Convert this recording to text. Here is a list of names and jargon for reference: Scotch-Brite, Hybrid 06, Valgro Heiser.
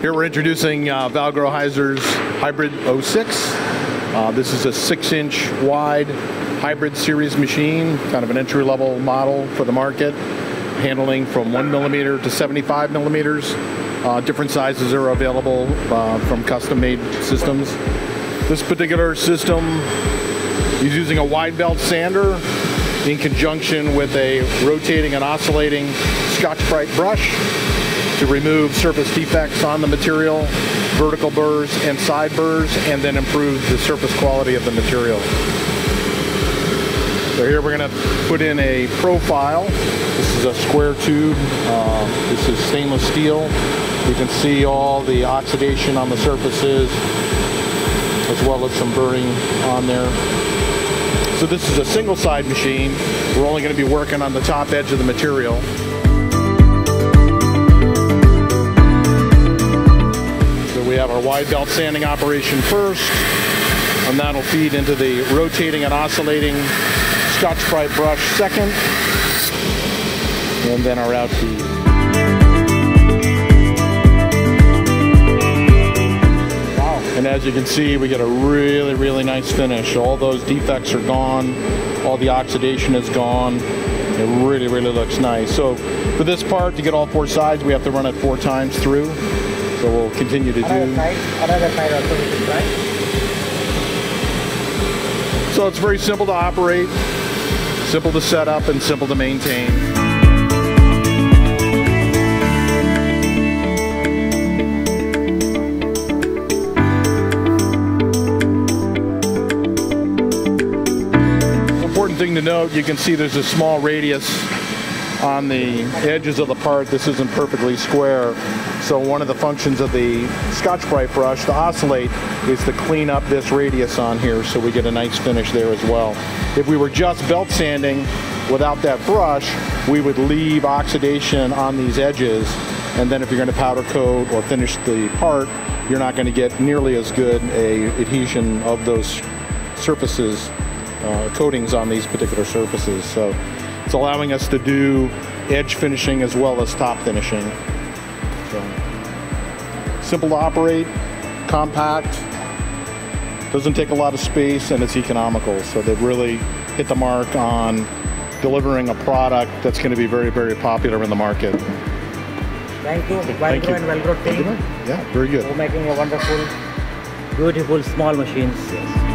Here we're introducing Valgro Heiser's Hybrid 06. This is a 6-inch wide hybrid series machine, kind of an entry-level model for the market, handling from 1 millimeter to 75 millimeters. Different sizes are available from custom-made systems. This particular system is using a wide belt sander in conjunction with a rotating and oscillating Scotch-Brite brush to remove surface defects on the material, vertical burrs and side burrs, and then improve the surface quality of the material. So here we're going to put in a profile. This is a square tube. This is stainless steel. You can see all the oxidation on the surfaces, as well as some burring on there. So this is a single side machine. We're only going to be working on the top edge of the material. We have our wide belt sanding operation first, and that'll feed into the rotating and oscillating Scotch-Brite brush second, and then our out feed. Wow. And as you can see, we get a really nice finish. All those defects are gone, all the oxidation is gone. It really looks nice. So for this part, to get all four sides, we have to run it 4 times through. So we'll continue to do. Another side also, right? So it's very simple to operate, simple to set up, and simple to maintain. Important thing to note, you can see there's a small radius on the edges of the part. This isn't perfectly square. So one of the functions of the Scotch-Brite brush, the oscillate, is to clean up this radius on here so we get a nice finish there as well. If we were just belt sanding without that brush, we would leave oxidation on these edges. And then if you're going to powder coat or finish the part, you're not going to get nearly as good an adhesion of those surfaces, coatings on these particular surfaces. So it's allowing us to do edge finishing as well as top finishing. So, simple to operate, compact, doesn't take a lot of space, and it's economical. So they've really hit the mark on delivering a product that's going to be very popular in the market. Thank you, Valgro and Valgro team. Yeah, very good. For making a wonderful, beautiful small machines. Yes.